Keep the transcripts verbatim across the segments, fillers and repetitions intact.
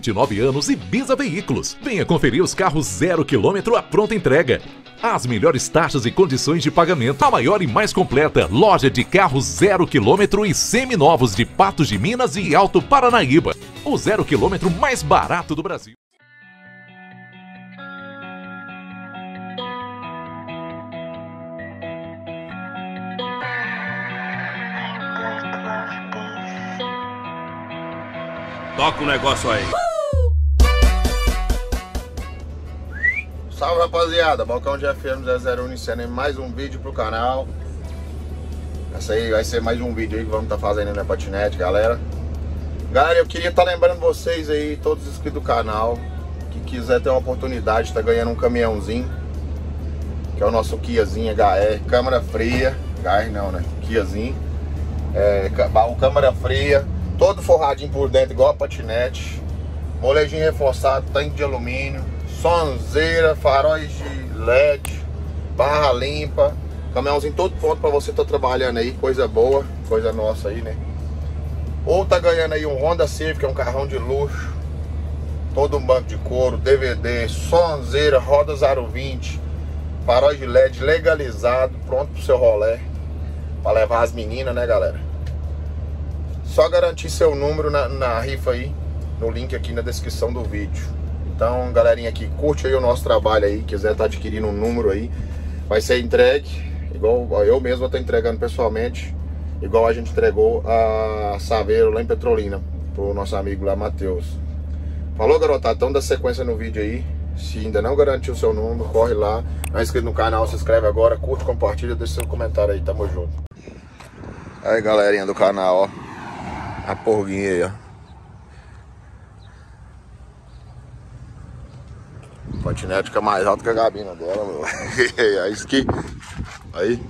vinte e nove anos e Bisa Veículos. Venha conferir os carros zero quilômetro à pronta entrega. As melhores taxas e condições de pagamento. A maior e mais completa loja de carros zero quilômetro e seminovos de Patos de Minas e Alto Paranaíba. O zero quilômetro mais barato do Brasil. Toca um negócio aí. Uh! Salve, rapaziada, balcão de F M zero zero um iniciando mais um vídeo pro canal. Essa aí vai ser mais um vídeo aí que vamos estar tá fazendo na patinete, galera. Galera, eu queria estar tá lembrando vocês aí, todos os inscritos do canal, que quiser ter uma oportunidade de tá ganhando um caminhãozinho, que é o nosso Kiazinho H R, câmara fria, H R não, né? Kiazinho, é, barro câmara fria, todo forradinho por dentro, igual a patinete. Molejinho reforçado, tanque de alumínio, sonzeira, faróis de L E D, barra limpa. Caminhãozinho todo pronto pra você tá trabalhando aí. Coisa boa, coisa nossa aí, né? Ou tá ganhando aí um Honda Civic, que é um carrão de luxo. Todo um banco de couro, D V D, sonzeira, rodas aro vinte, faróis de L E D legalizado, pronto pro seu rolê. Pra levar as meninas, né, galera? Só garantir seu número na, na rifa aí, no link aqui na descrição do vídeo. Então, galerinha aqui, curte aí o nosso trabalho aí, quiser tá adquirindo um número aí, vai ser entregue, igual eu mesmo vou estar entregando pessoalmente, igual a gente entregou a Saveiro lá em Petrolina, pro nosso amigo lá, Matheus. Falou, garotada? Então dá sequência no vídeo aí. Se ainda não garantiu o seu número, corre lá, não é inscrito no canal, se inscreve agora, curte, compartilha, deixa seu comentário aí, tamo junto. Aí, galerinha do canal, ó. A porguinha aí, ó. O patinete fica mais alto que a gabina dela, meu. Aí, isso aqui. Aí.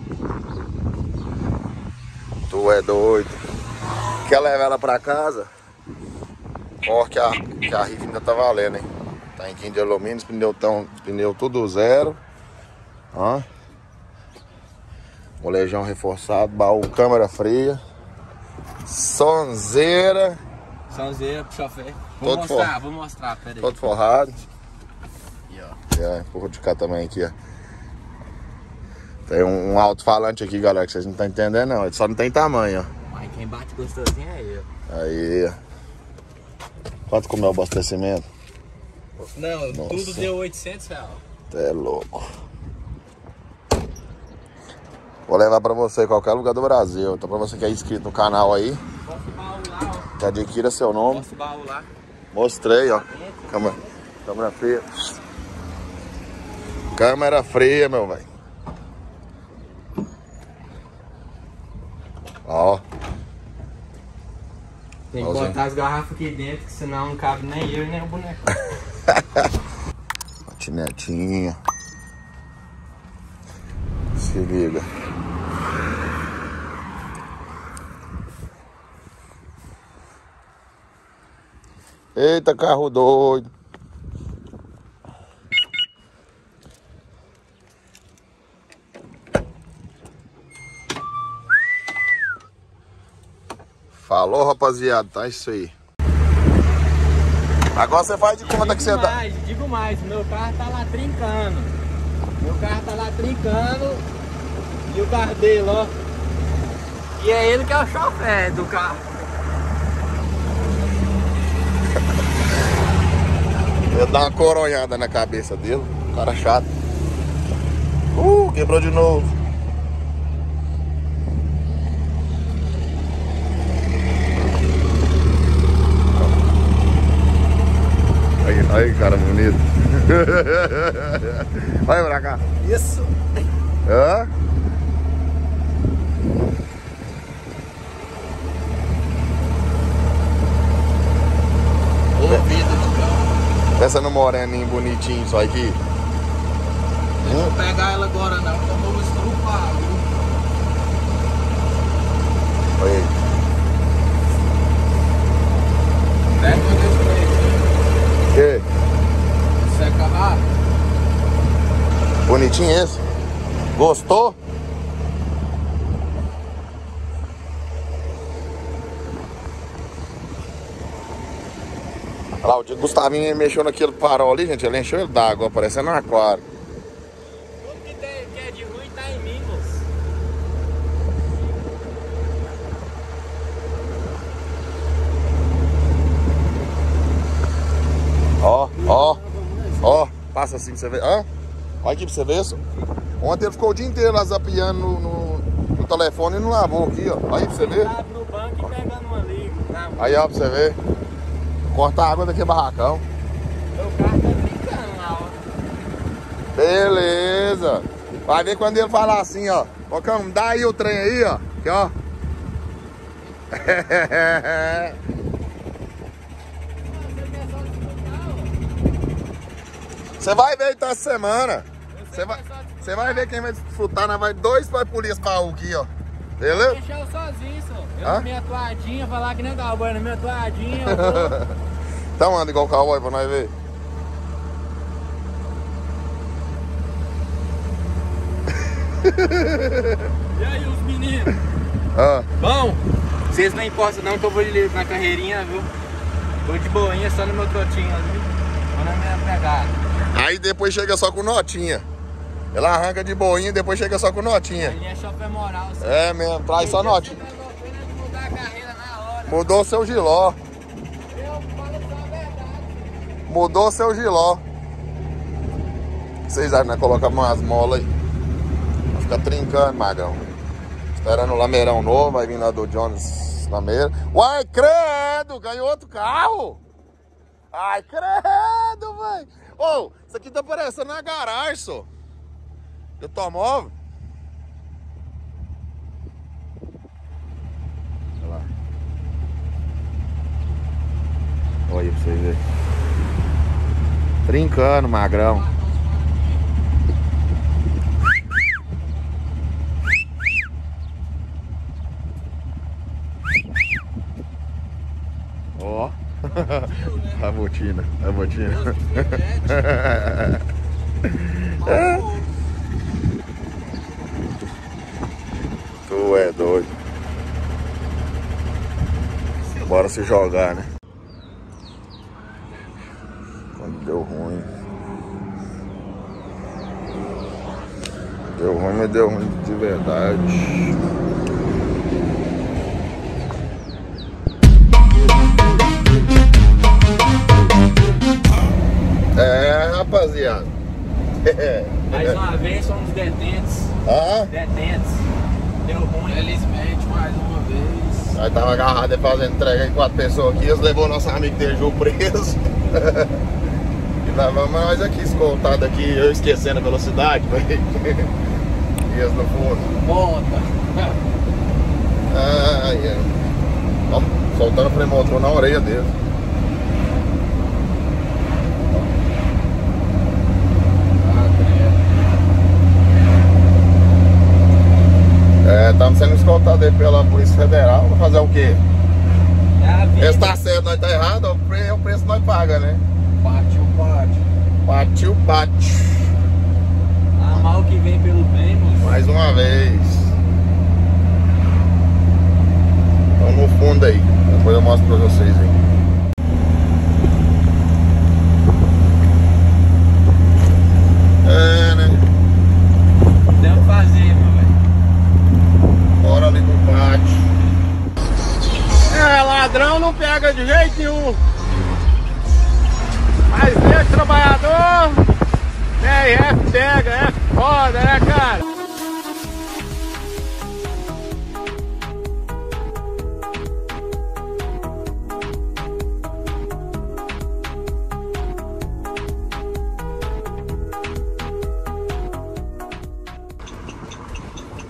Tu é doido. Quer levar ela pra casa? Ó, que a, que a rifa ainda tá valendo, hein? Tanquinho de alumínio, os pneus tão, os pneus tudo zero. Ó. Molejão reforçado, baú, câmera fria. Sonzeira. Sonzeira pro chofer. Vou todo mostrar, for... vou mostrar, peraí. Todo forrado. E ó. É, empurra de cá também aqui, ó. Tem um, um alto-falante aqui, galera, que vocês não estão tá entendendo não. Ele só não tem tamanho, ó. Mas quem bate gostosinho é eu. Aí, quanto comeu o abastecimento? Não, nossa, tudo deu oitocentos reais. É louco. Vou levar pra você em qualquer lugar do Brasil. Então pra você que é inscrito no canal aí, mostra o baú lá, ó. Que adquira seu nome. Mostra o baú lá. Mostrei, ó. Câmera, câmera fria. Câmera fria, meu velho. Ó. Tem que botar as garrafas aqui dentro, que senão não cabe nem eu e nem o boneco. Patinetinha. Se liga. Eita, carro doido. Falou, rapaziada, tá isso aí. Agora você faz de conta que você dá. Mais, digo mais, meu carro tá lá trincando. Meu carro tá lá trincando. E o carro dele, ó. E é ele que é o chofer do carro. Eu dar uma coronhada na cabeça dele. Cara chato. Uh, quebrou de novo. Aí, cara bonito. Vai pra cá. Isso. Hã? Pensa no moreninho bonitinho, só aqui. Eu não vou pegar ela agora não, porque eu vou estrupar, viu? Olha aí. Pega o meu desprezo. Que? Seca lá. Bonitinho esse. Gostou? Olha Lá o Gustavinho mexeu naquele farol ali, gente. Ele encheu ele d'água, parecendo um aquário. Tudo que, tem, que é de ruim tá em mim, moço. Ó, ó, ó. Passa assim pra você ver. Hã? Olha aqui pra você ver isso. Ontem ele ficou o dia inteiro lá zapiando no, no, no telefone e não lavou aqui, ó. Aí pra você ver. No banco e pegando uma liga, tá? Aí, ó, pra você ver. Corta a água daquele barracão. Meu carro tá brincando lá, ó. Beleza. Vai ver quando ele falar assim, ó. Ô, Cão, dá aí o trem aí, ó. Aqui, ó. Você vai ver então essa semana. Você vai, você vai ver quem vai desfrutar. Nós vai dois pra polícia pra U aqui, ó. Beleza? Deixa eu sozinho, só. Eu na minha toadinha, vai lá que nem o cowboy, na minha toadinha. Então anda igual o cowboy pra nós ver. E aí, os meninos? Ah. Bom, vocês não importam não que eu vou na carreirinha, viu? Vou de boinha só no meu trotinho, viu? Vou na minha pegada. Aí depois chega só com notinha. Ela arranca de boinha e depois chega só com notinha. Ele é shopping moral, sim. É mesmo, traz só notinha. Mudar a carreira na hora. Mudou seu giló. Eu falo só a verdade. Mudou seu giló. Vocês acham que nós colocamos umas molas aí? Vai ficar trincando, Magão. Esperando o lameirão novo, vai vir lá do Jones Lameira. Uai, credo! Ganhou outro carro! Ai, credo, velho! Ô, oh, isso aqui tá parecendo na garagem, só. Eu tô móvel. Olha lá. Olha aí pra vocês verem. Brincando, magrão. Ó. A botina, a botina. Tu é doido. Bora se jogar, né? Quando deu ruim. Deu ruim, mas deu ruim de verdade. É, rapaziada. Mais uma vez somos detentes. Ah? Detentes. Deu ruim, felizmente, mais uma vez. Aí tava agarrado fazendo entrega em quatro pessoas aqui. Eles levou nosso amigo Teju preso. E tava mais aqui escoltado aqui, eu esquecendo a velocidade, velho. E eles no fundo. Ponta. Ah, é. Ó, soltando o freio motor na orelha dele. É, estamos sendo escoltados aí pela Polícia Federal. Vai fazer o quê? Esse tá certo, nós tá errado, é o preço que nós paga, né? Partiu, bate. Partiu, bate. A mal que vem pelo bem, moço. Mais uma vez. Estamos no fundo aí. Depois eu mostro pra vocês aí. É, né? Deve fazer, meu velho. Bora ali pro pátio. É, ladrão não pega de jeito nenhum. Mas né, trabalhador, P R F pega, é foda, né, cara?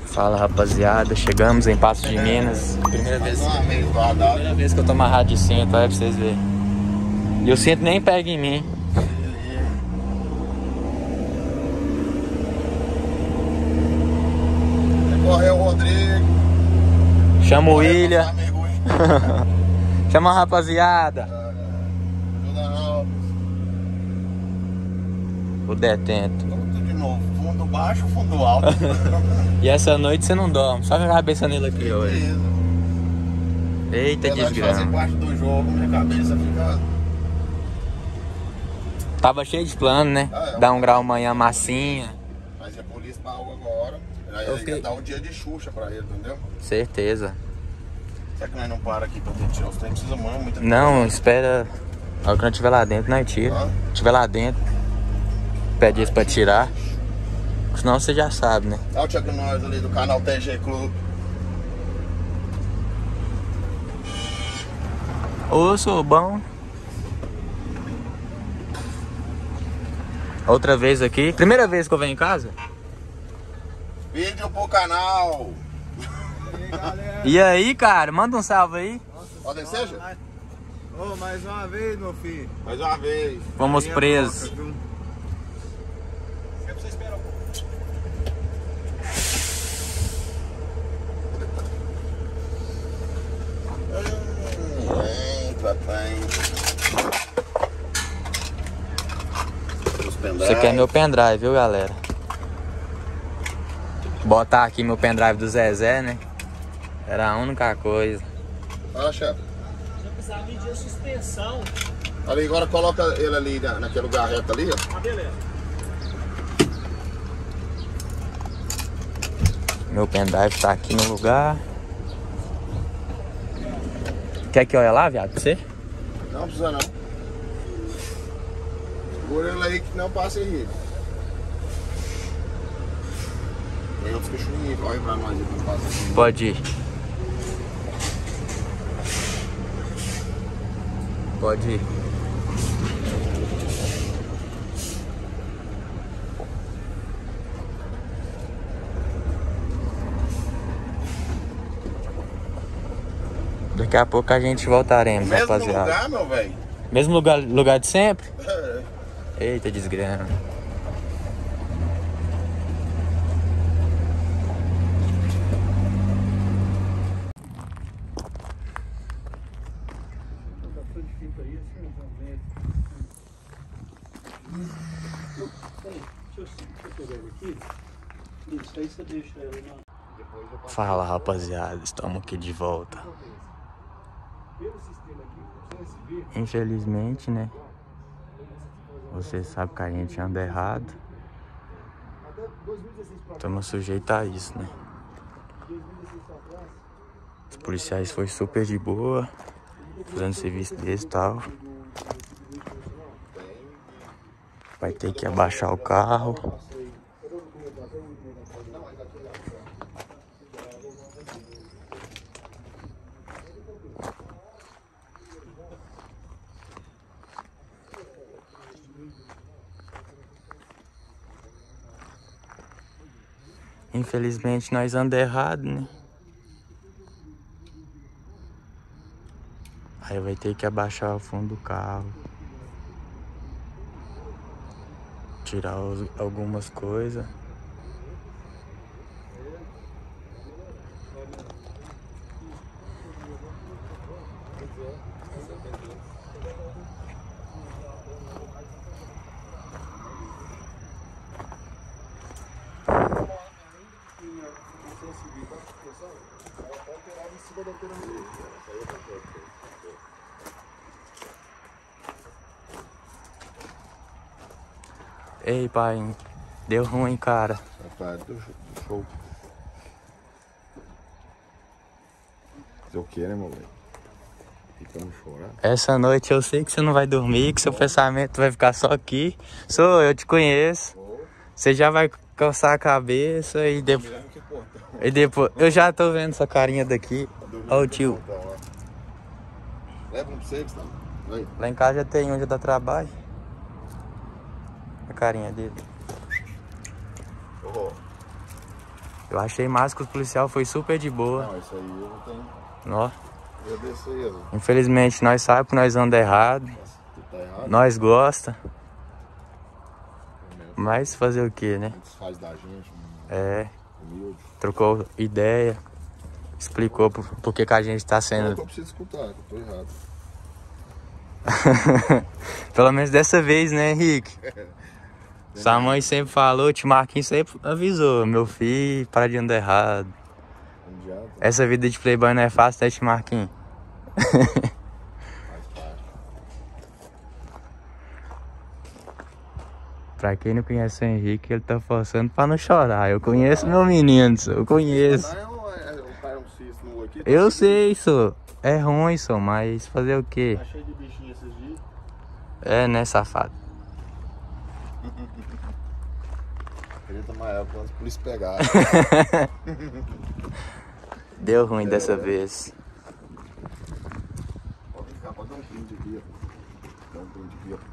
Fala, rapaziada, chegamos em Patos de Minas. Primeira vez, primeira vez que eu tô amarrado de cinto, olha pra vocês verem. E o cinto nem pega em mim. Correu o Rodrigo. Chama o William. Chama a rapaziada. O detento. Fundo baixo, fundo alto. E essa noite você não dorme, só jogar a cabeça nele aqui que hoje. Beleza. Eita, desgraça. Fazer parte do jogo, minha cabeça fica Tava cheio de plano, né? Ah, é. Dá um grau amanhã, massinha. Mas é polícia pra água agora. Aí eu fiquei... dá um dia de Xuxa pra ele, entendeu? Certeza. Será que nós não para aqui pra tirar os trem? Precisa mano, muita coisa. Não, espera. A hora que nós estiver lá dentro, nós tira. Ah? Se tiver lá dentro, pede isso pra tirar. Senão você já sabe, né? Olha o tio com nós ali do canal T G Club. Ô, sou bom. Outra vez aqui. Primeira vez que eu venho em casa. Vídeo pro canal. E aí, galera? E aí, cara? Manda um salve aí. Pode seja? Ô, mais uma vez, meu filho. Mais uma vez. Fomos presos. Isso aqui é meu pendrive, viu, galera? Botar aqui meu pendrive do Zezé, né? Era a única coisa. Olha, chefe. Já precisava medir a suspensão. Ali, agora coloca ele ali na, naquele lugar reto ali, ó. Ah, beleza. Meu pendrive tá aqui no lugar. Quer que olhe lá, viado, pra você? Não, não precisa não. Segura ele aí que não passa, Henrique. Eu fico churrinho, olha pra nós aí que não passa. Henrique. Pode ir. Pode ir. Daqui a pouco a gente voltaremos, mesmo rapaziada. Mesmo lugar, meu velho? Mesmo lugar, lugar de sempre? É. Eita, desgrama. Fala, rapaziada, estamos aqui de volta. Infelizmente, né? Você sabe que a gente anda errado. Estamos sujeitos a isso, né? Os policiais foram super de boa, fazendo serviço deles e tal. Vai ter que abaixar o carro. Infelizmente nós andamos errado, né? Aí vai ter que abaixar o fundo do carro, tirar os, algumas coisas. Ei, pai, deu ruim, cara. Rapaz, deu show. Fazer o que, né, meu velho? Ficamos chorando. Essa noite eu sei que você não vai dormir, que seu pensamento vai ficar só aqui. Sou, eu te conheço. Você já vai calçar a cabeça e depois... E depois... Eu já tô vendo essa carinha daqui. Ó o tio. Leva um pra você, Gustavo. Lá em casa já tem onde dá trabalho. A carinha dele. Oh. Eu achei massa que o policial foi super de boa. Não, isso aí eu não tenho. Nó. Eu desci. Infelizmente nós sabemos que nós andamos errado. Nossa, tu tá errado. Nós gosta. Mas fazer o que, né? Desfaz da gente. É. Humilde. Trocou ideia. Explicou por, por que que a gente tá sendo... Eu tô precisando escutar, eu tô errado. Pelo menos dessa vez, né, Henrique? Sua mãe sempre falou, Timarquinho sempre avisou. Meu filho, para de andar errado. Essa vida de playboy não é fácil, né, Timarquinho? Pra quem não conhece o Henrique, ele tá forçando pra não chorar. Eu conheço meu menino, senhor. Eu conheço. Eu sei, senhor. É ruim, senhor, mas fazer o quê? Tá cheio de bichinho esses dias. É, né, safado? Acredita maior, quando os polícia pegaram. Deu ruim é, dessa é. vez. Pode ficar, pode dar um brinde aqui, ó. Dá um brinde aqui, ó.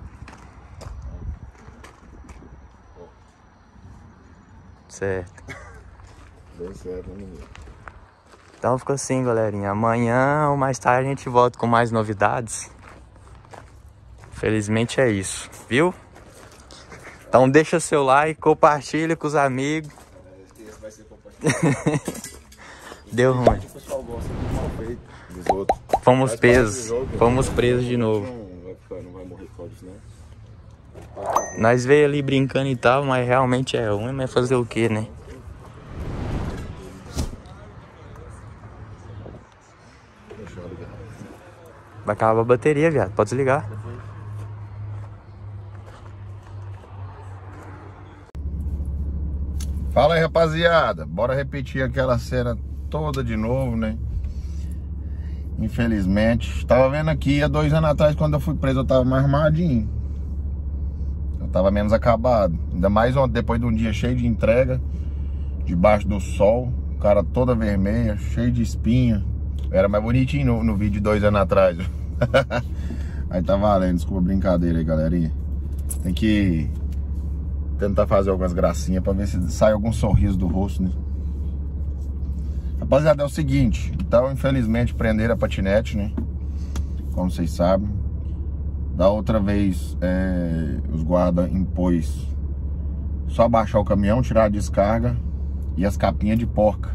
Certo. Bem certo, né, menino? Então ficou assim, galerinha. Amanhã ou mais tarde a gente volta com mais novidades. Felizmente é isso, viu? Então deixa seu like, compartilha com os amigos. Esse vai ser compartilhado. Deu ruim. O pessoal gosta de mal feito dos outros. Fomos presos. Fomos presos de novo. Não vai morrer por isso, né? Nós veio ali brincando e tal, mas realmente é ruim, mas fazer o que, né? Vai acabar a bateria, viado. Pode desligar. Fala aí, rapaziada. Bora repetir aquela cena toda de novo, né? Infelizmente. Tava vendo aqui, há dois anos atrás, quando eu fui preso, eu tava mais armadinho. Tava menos acabado. Ainda mais depois de um dia cheio de entrega, debaixo do sol, cara toda vermelha, cheio de espinha. Era mais bonitinho no, no vídeo de dois anos atrás. Aí tá valendo, desculpa a brincadeira aí, galerinha. Tem que tentar fazer algumas gracinhas pra ver se sai algum sorriso do rosto, né? Rapaziada, é o seguinte. Então, infelizmente, prenderam a patinete, né? Como vocês sabem. Da outra vez, é, os guardas impôs só abaixar o caminhão, tirar a descarga e as capinhas de porca.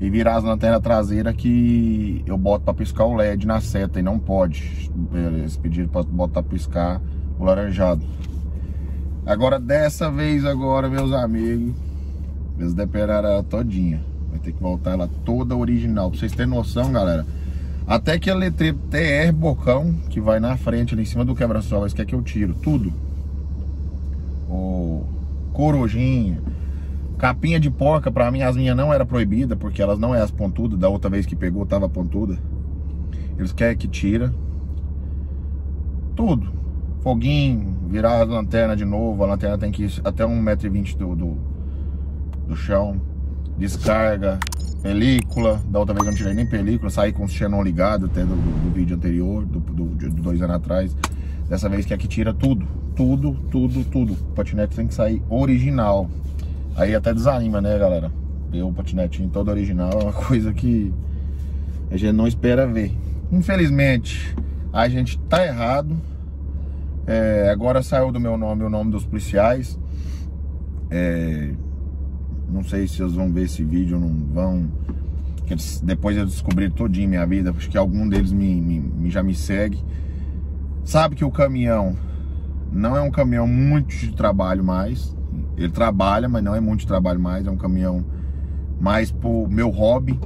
E virar as lanternas traseiras que eu boto pra piscar o L E D na seta e não pode. Eles pediram pra botar piscar o laranjado. Agora, dessa vez, agora, meus amigos, eles deperaram ela todinha. Vai ter que voltar ela toda original. Pra vocês terem noção, galera. Até que a letra T R Bocão, que vai na frente, ali em cima do quebra-sol, isso que é que eu tiro, tudo. O corujinha, capinha de porca, pra mim, as minhas não era proibida, porque elas não é as pontudas, da outra vez que pegou, tava pontuda. Eles querem que tira. Tudo. Foguinho, virar a lanterna de novo, a lanterna tem que ir até um metro e vinte do, do, do chão. Descarga. Película, da outra vez eu não tirei nem película, saí com o xenon ligado até do, do, do vídeo anterior, do, do, do dois anos atrás. Dessa vez que aqui tira tudo, tudo, tudo, tudo. O patinete tem que sair original. Aí até desanima, né, galera? Ver o patinetinho todo original é uma coisa que a gente não espera ver. Infelizmente, a gente tá errado. É, agora saiu do meu nome o nome dos policiais. É... Não sei se vocês vão ver esse vídeo ou não vão. Eles, depois eu descobri todinho minha vida. Acho que algum deles me, me, me, já me segue. Sabe que o caminhão não é um caminhão muito de trabalho mais. Ele trabalha, mas não é muito de trabalho mais. É um caminhão mais pro meu hobby.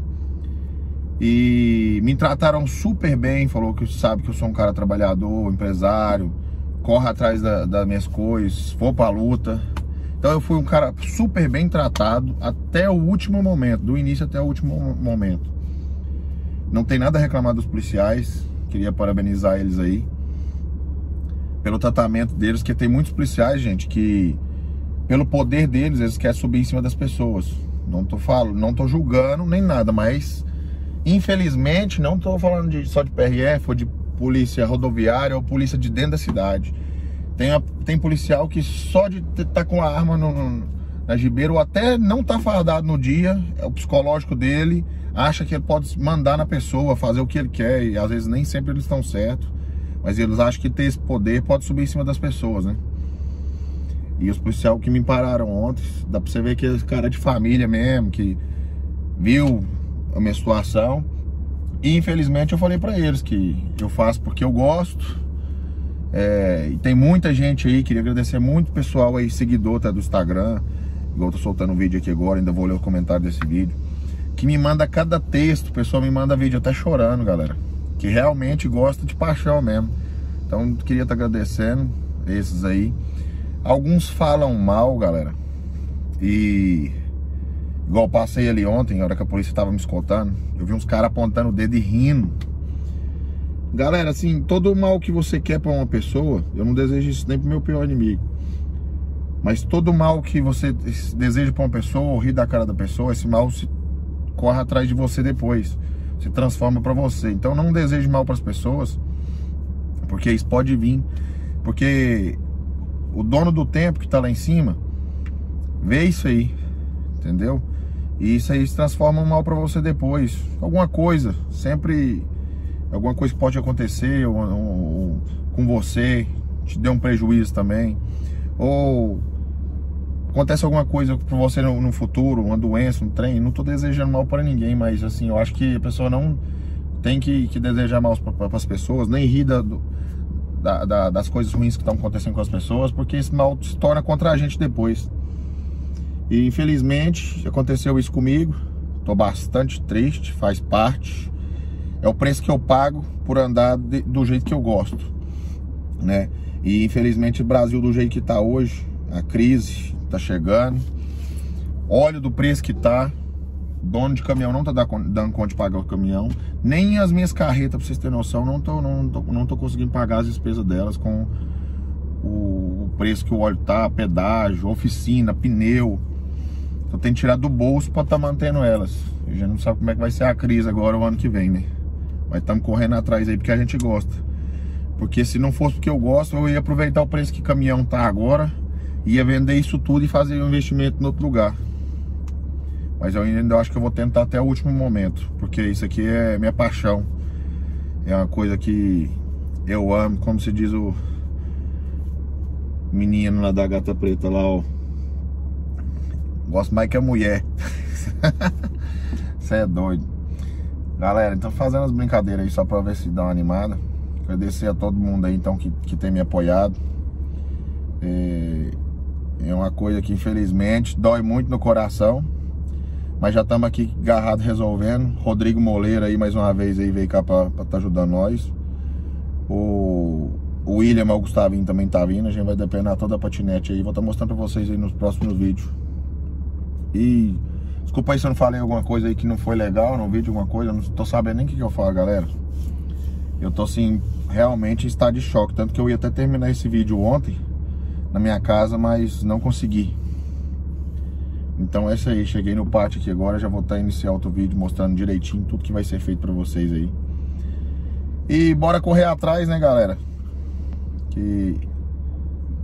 E me trataram super bem. Falou que sabe que eu sou um cara trabalhador, empresário. Corre atrás da, das minhas coisas. Vou pra luta. Então eu fui um cara super bem tratado até o último momento, do início até o último momento. Não tem nada a reclamar dos policiais, queria parabenizar eles aí pelo tratamento deles, que tem muitos policiais, gente, que pelo poder deles, eles querem subir em cima das pessoas. Não tô falando, não tô julgando nem nada, mas infelizmente não tô falando de, só de P R F ou de polícia rodoviária ou polícia de dentro da cidade. Tem, a, tem policial que só de estar tá com a arma no, no, na gibeira ou até não tá fardado no dia, é o psicológico dele, acha que ele pode mandar na pessoa, fazer o que ele quer, e às vezes nem sempre eles estão certos, mas eles acham que ter esse poder pode subir em cima das pessoas, né? E os policiais que me pararam ontem, dá pra você ver que é cara de família mesmo, que viu a minha situação, e infelizmente eu falei pra eles que eu faço porque eu gosto. É, e tem muita gente aí, queria agradecer muito o pessoal aí, seguidor tá, do Instagram. Igual eu tô soltando o vídeo aqui agora, ainda vou ler o comentário desse vídeo. Que me manda cada texto, o pessoal me manda vídeo até chorando, galera. Que realmente gosta de paixão mesmo. Então queria estar tá agradecendo esses aí. Alguns falam mal, galera. E igual passei ali ontem, na hora que a polícia tava me escoltando, eu vi uns caras apontando o dedo e rindo. Galera, assim, todo o mal que você quer pra uma pessoa, eu não desejo isso nem pro meu pior inimigo, mas todo o mal que você deseja pra uma pessoa, ou rir da cara da pessoa, esse mal se corre atrás de você depois, se transforma pra você. Então não deseje mal pras pessoas, porque isso pode vir, porque o dono do tempo que tá lá em cima vê isso aí, entendeu? E isso aí se transforma em mal pra você depois. Alguma coisa, sempre alguma coisa que pode acontecer ou, ou, ou, com você, te deu um prejuízo também, ou acontece alguma coisa pra você no, no futuro, uma doença, um trem. Não tô desejando mal pra ninguém, mas assim, eu acho que a pessoa não tem que, que desejar mal pra, pra, pras pessoas, nem rir da, da, da, das coisas ruins que estão acontecendo com as pessoas, porque esse mal se torna contra a gente depois. E infelizmente aconteceu isso comigo, tô bastante triste, faz parte. É o preço que eu pago por andar de, do jeito que eu gosto, né? E infelizmente o Brasil do jeito que tá hoje, a crise tá chegando, óleo do preço que tá, dono de caminhão não tá dando conta de pagar o caminhão, nem as minhas carretas, pra vocês terem noção, não tô, não tô, não tô conseguindo pagar as despesas delas com o, o preço que o óleo tá, pedágio, oficina, pneu. Eu tenho que tirar do bolso pra tá mantendo elas. Eu já não sabe como é que vai ser a crise agora o ano que vem, né? Mas estamos correndo atrás aí porque a gente gosta. Porque se não fosse porque eu gosto, eu ia aproveitar o preço que caminhão tá agora, ia vender isso tudo e fazer um investimento em outro lugar. Mas eu ainda acho que eu vou tentar até o último momento, porque isso aqui é minha paixão. É uma coisa que eu amo, como se diz o menino lá da Gata Preta lá, ó. Gosto mais que a mulher. Você é doido. Galera, então fazendo as brincadeiras aí só pra ver se dá uma animada. Agradecer a todo mundo aí então que, que tem me apoiado. É, é uma coisa que infelizmente dói muito no coração, mas já estamos aqui agarrado resolvendo. Rodrigo Moleiro aí mais uma vez aí veio cá pra estar tá ajudando nós. O, o William Augustavinho também tá vindo. A gente vai depenar toda a patinete aí. Vou estar tá mostrando pra vocês aí nos próximos vídeos. E desculpa aí se eu não falei alguma coisa aí que não foi legal no vídeo, alguma coisa, eu não tô sabendo nem o que, que eu falo, galera. Eu tô assim, realmente em estado de choque. Tanto que eu ia até terminar esse vídeo ontem na minha casa, mas não consegui. Então é isso aí, cheguei no pátio aqui agora, já vou estar tá iniciar outro vídeo mostrando direitinho tudo que vai ser feito pra vocês aí. E bora correr atrás, né, galera? Que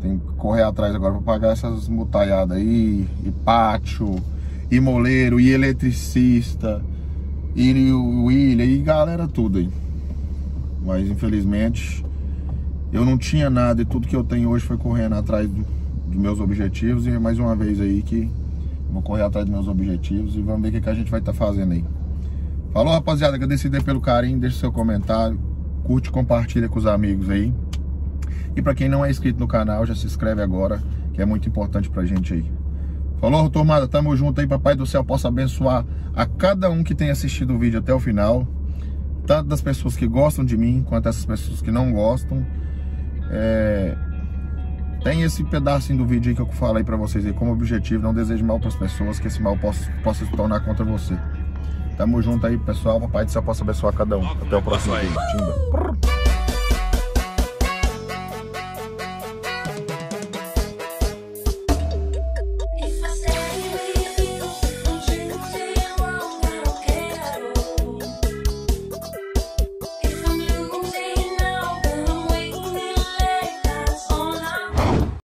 tem que correr atrás agora pra pagar essas mutalhadas aí, e pátio, e moleiro, e eletricista, e o William, e galera tudo aí. Mas infelizmente eu não tinha nada, e tudo que eu tenho hoje foi correndo atrás do, dos meus objetivos. E mais uma vez aí que vou correr atrás dos meus objetivos e vamos ver o que, que a gente vai estar tá fazendo aí. Falou, rapaziada, agradecido aí pelo carinho. Deixa seu comentário, curte, compartilha com os amigos aí. E pra quem não é inscrito no canal, já se inscreve agora, que é muito importante pra gente aí. Falou, turmada, tamo junto aí, papai do céu possa abençoar a cada um que tem assistido o vídeo até o final, tanto das pessoas que gostam de mim, quanto das pessoas que não gostam. É... Tem esse pedacinho do vídeo aí que eu falei pra vocês aí como objetivo, não desejo mal pras pessoas, que esse mal possa, possa se tornar contra você. Tamo junto aí, pessoal, papai do céu possa abençoar cada um. Até o próximo vídeo.